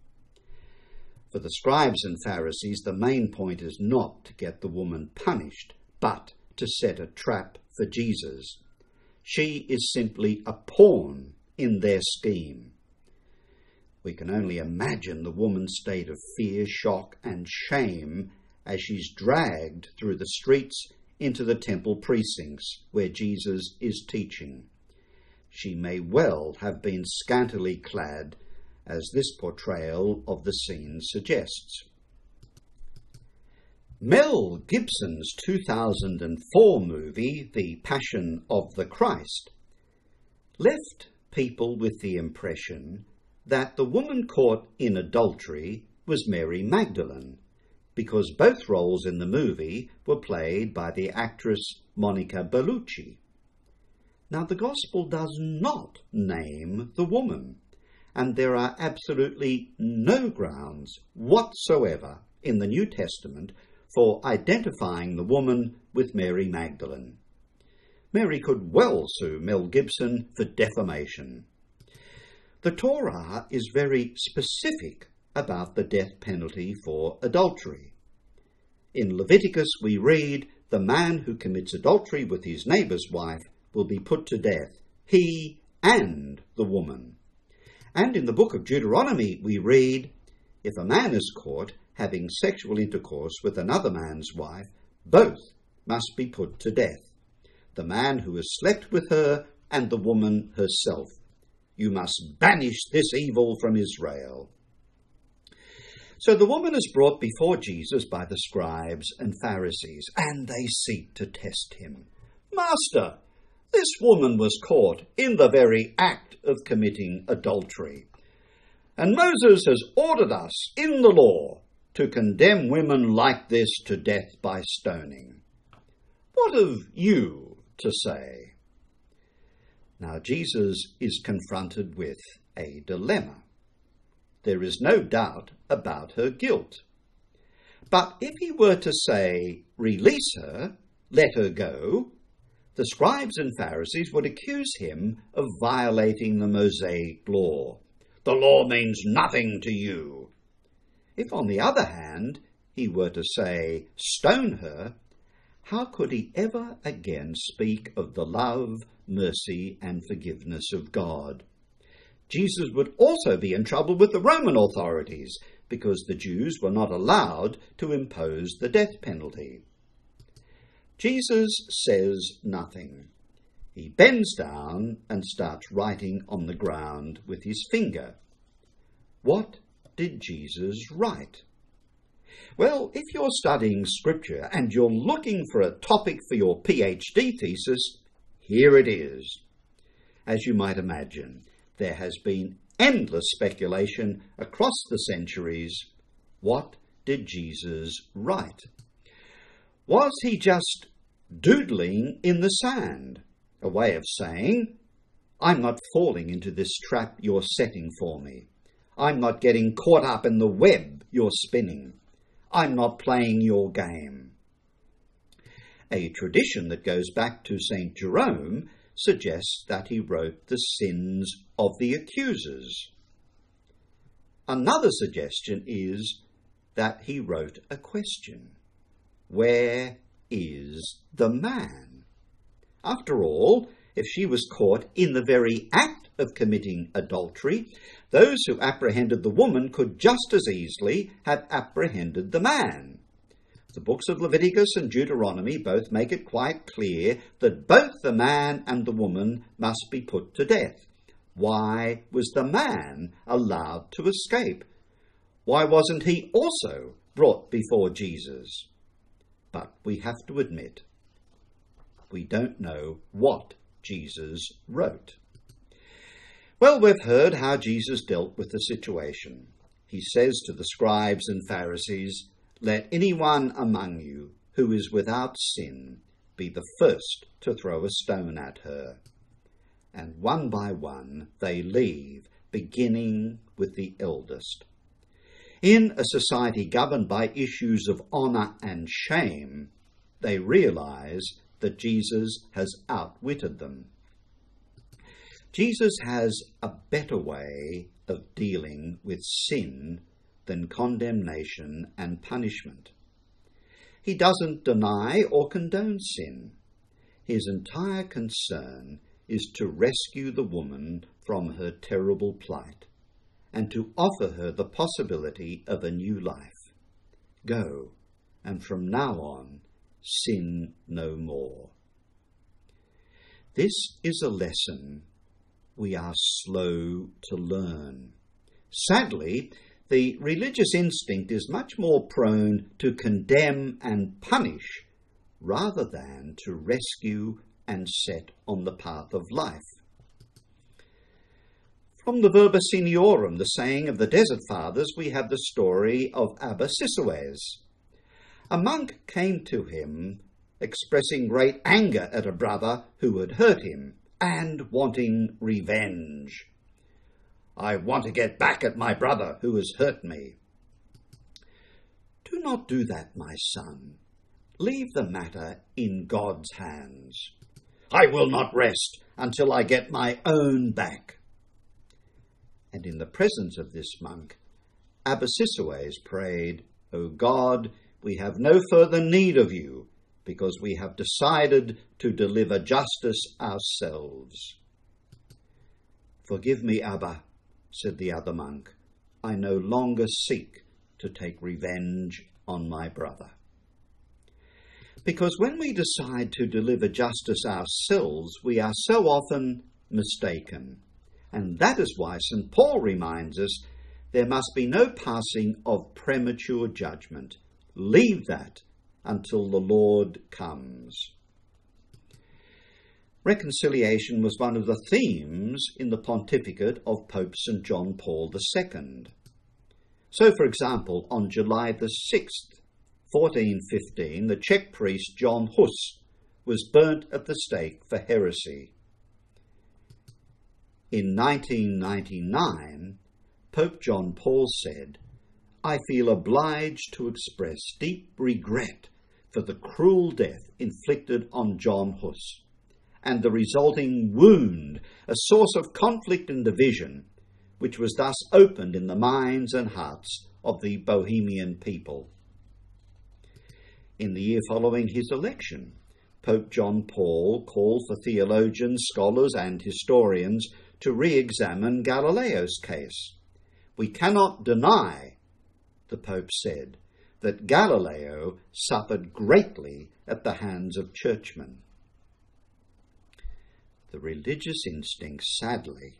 For the scribes and Pharisees, the main point is not to get the woman punished, but to set a trap for Jesus. She is simply a pawn in their scheme. We can only imagine the woman's state of fear, shock, and shame as she's dragged through the streets into the temple precincts where Jesus is teaching. She may well have been scantily clad, as this portrayal of the scene suggests. Mel Gibson's 2004 movie, The Passion of the Christ, left people with the impression that the woman caught in adultery was Mary Magdalene, because both roles in the movie were played by the actress Monica Bellucci. Now, the Gospel does not name the woman, and there are absolutely no grounds whatsoever in the New Testament for identifying the woman with Mary Magdalene. Mary could well sue Mel Gibson for defamation. The Torah is very specific about the death penalty for adultery. In Leviticus we read, "The man who commits adultery with his neighbour's wife will be put to death, he and the woman." And in the book of Deuteronomy we read, "If a man is caught having sexual intercourse with another man's wife, both must be put to death, the man who has slept with her and the woman herself. You must banish this evil from Israel." So the woman is brought before Jesus by the scribes and Pharisees, and they seek to test him. "Master, this woman was caught in the very act of committing adultery, and Moses has ordered us in the law to condemn women like this to death by stoning. What have you to say?" Now Jesus is confronted with a dilemma. There is no doubt about her guilt. But if he were to say, "Release her, let her go," the scribes and Pharisees would accuse him of violating the Mosaic law. "The law means nothing to you." If, on the other hand, he were to say, "Stone her," how could he ever again speak of the love, mercy, and forgiveness of God? Jesus would also be in trouble with the Roman authorities, because the Jews were not allowed to impose the death penalty. Jesus says nothing. He bends down and starts writing on the ground with his finger. What did Jesus write? Well, if you're studying Scripture and you're looking for a topic for your PhD thesis, here it is. As you might imagine, there has been endless speculation across the centuries. What did Jesus write? Was he just doodling in the sand, a way of saying, "I'm not falling into this trap you're setting for me. I'm not getting caught up in the web you're spinning. I'm not playing your game"? A tradition that goes back to Saint Jerome suggests that he wrote the sins of the accusers. Another suggestion is that he wrote a question. Where is the man? After all, if she was caught in the very act of committing adultery, those who apprehended the woman could just as easily have apprehended the man. The books of Leviticus and Deuteronomy both make it quite clear that both the man and the woman must be put to death. Why was the man allowed to escape? Why wasn't he also brought before Jesus? But we have to admit, we don't know what Jesus wrote. Well, we've heard how Jesus dealt with the situation. He says to the scribes and Pharisees, "Let anyone among you who is without sin be the first to throw a stone at her." And one by one they leave, beginning with the eldest. In a society governed by issues of honour and shame, they realise that Jesus has outwitted them. Jesus has a better way of dealing with sin than condemnation and punishment. He doesn't deny or condone sin. His entire concern is to rescue the woman from her terrible plight and to offer her the possibility of a new life. Go, and from now on, sin no more. This is a lesson we are slow to learn. Sadly, the religious instinct is much more prone to condemn and punish rather than to rescue and set on the path of life. From the Verbis Seniorum, the saying of the Desert Fathers, we have the story of Abba Sisoes. A monk came to him expressing great anger at a brother who had hurt him and wanting revenge. "I want to get back at my brother who has hurt me." "Do not do that, my son. Leave the matter in God's hands." "I will not rest until I get my own back." And in the presence of this monk, Abba Sisoes prayed, "O God, we have no further need of you, because we have decided to deliver justice ourselves." "Forgive me, Abba," said the other monk. "I no longer seek to take revenge on my brother." Because when we decide to deliver justice ourselves, we are so often mistaken. And that is why St. Paul reminds us there must be no passing of premature judgment. Leave that until the Lord comes. Reconciliation was one of the themes in the pontificate of Pope St. John Paul II. So, for example, on July the 6th, 1415, the Czech priest John Huss was burnt at the stake for heresy. In 1999, Pope John Paul said, "I feel obliged to express deep regret for the cruel death inflicted on John Huss and the resulting wound, a source of conflict and division, which was thus opened in the minds and hearts of the Bohemian people." In the year following his election, Pope John Paul called for theologians, scholars and historians to re-examine Galileo's case. "We cannot deny," the Pope said, "that Galileo suffered greatly at the hands of churchmen." The religious instinct, sadly,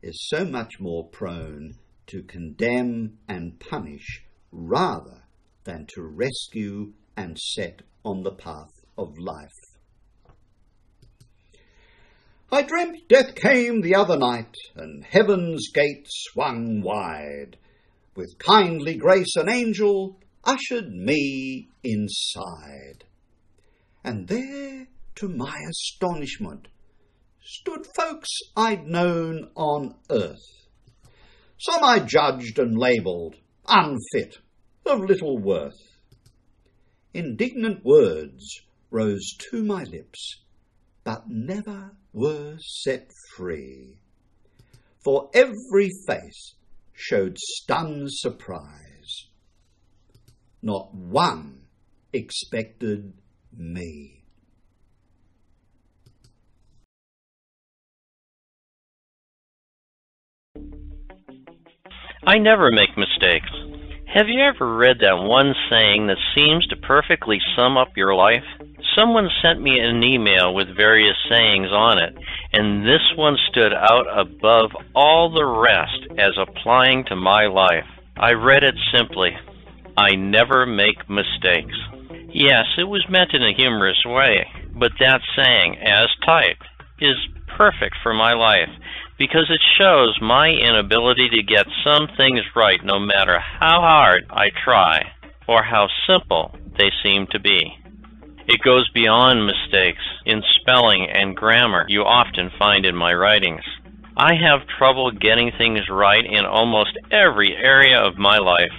is so much more prone to condemn and punish rather than to rescue and set on the path of life. "I dreamt death came the other night, and heaven's gate swung wide. With kindly grace an angel ushered me inside. And there, to my astonishment, stood folks I'd known on earth. Some I judged and labelled, unfit, of little worth. Indignant words rose to my lips, but never were set free. For every face showed stunned surprise. Not one expected me." I never make mistakes. Have you ever read that one saying that seems to perfectly sum up your life? Someone sent me an email with various sayings on it, and this one stood out above all the rest as applying to my life. I read it simply: "I never make mistakes." Yes, it was meant in a humorous way, but that saying, as typed, is perfect for my life. because it shows my inability to get some things right no matter how hard I try or how simple they seem to be. It goes beyond mistakes in spelling and grammar you often find in my writings. I have trouble getting things right in almost every area of my life.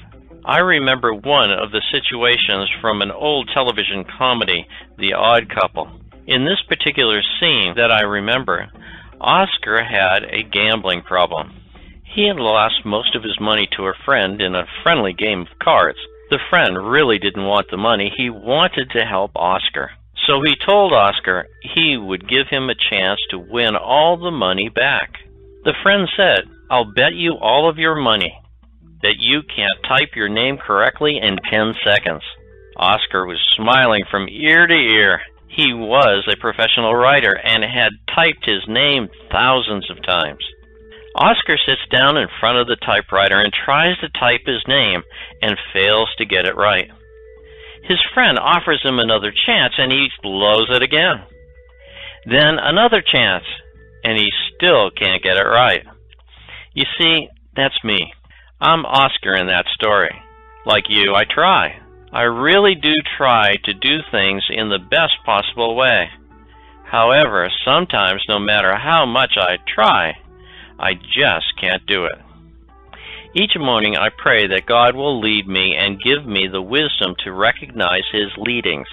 I remember one of the situations from an old television comedy, The Odd Couple. In this particular scene that I remember, Oscar had a gambling problem. He had lost most of his money to a friend in a friendly game of cards. The friend really didn't want the money. He wanted to help Oscar. So he told Oscar he would give him a chance to win all the money back. The friend said, "I'll bet you all of your money that you can't type your name correctly in 10 seconds. Oscar was smiling from ear to ear. He was a professional writer and had typed his name thousands of times. Oscar sits down in front of the typewriter and tries to type his name and fails to get it right. His friend offers him another chance and he blows it again. Then another chance and he still can't get it right. You see, that's me. I'm Oscar in that story. Like you, I try. I really do try to do things in the best possible way. However, sometimes, no matter how much I try, I just can't do it. Each morning I pray that God will lead me and give me the wisdom to recognize His leadings.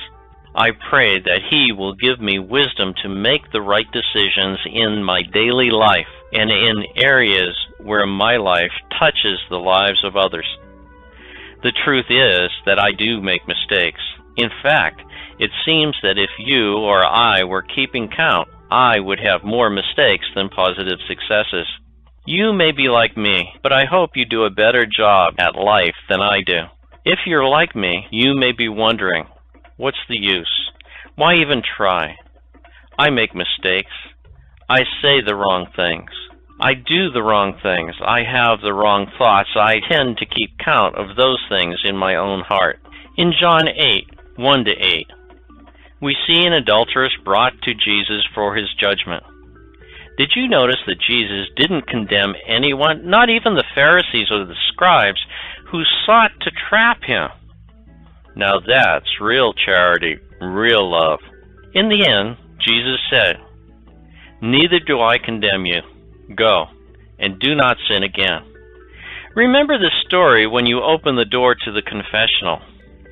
I pray that He will give me wisdom to make the right decisions in my daily life and in areas where my life touches the lives of others. The truth is that I do make mistakes. In fact, it seems that if you or I were keeping count, I would have more mistakes than positive successes. You may be like me, but I hope you do a better job at life than I do. If you're like me, you may be wondering, what's the use? Why even try? I make mistakes. I say the wrong things. I do the wrong things. I have the wrong thoughts. I tend to keep count of those things in my own heart. In John 8, 1-8, we see an adulteress brought to Jesus for his judgment. Did you notice that Jesus didn't condemn anyone, not even the Pharisees or the scribes, who sought to trap him? Now that's real charity, real love. In the end, Jesus said, "Neither do I condemn you. Go, and do not sin again." Remember this story when you open the door to the confessional.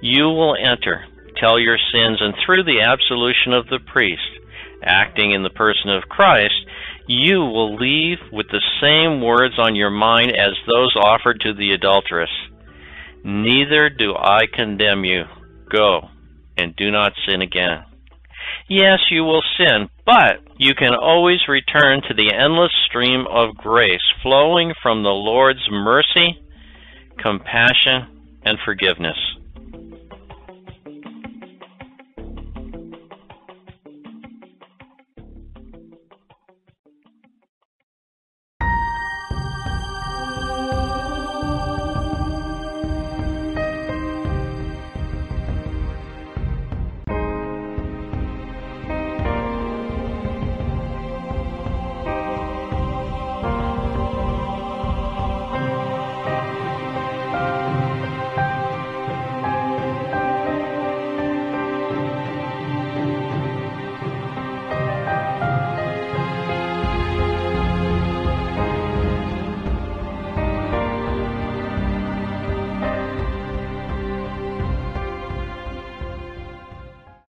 You will enter, tell your sins, and through the absolution of the priest, acting in the person of Christ, you will leave with the same words on your mind as those offered to the adulteress. "Neither do I condemn you. Go, and do not sin again." Yes, you will sin, but you can always return to the endless stream of grace flowing from the Lord's mercy, compassion, and forgiveness.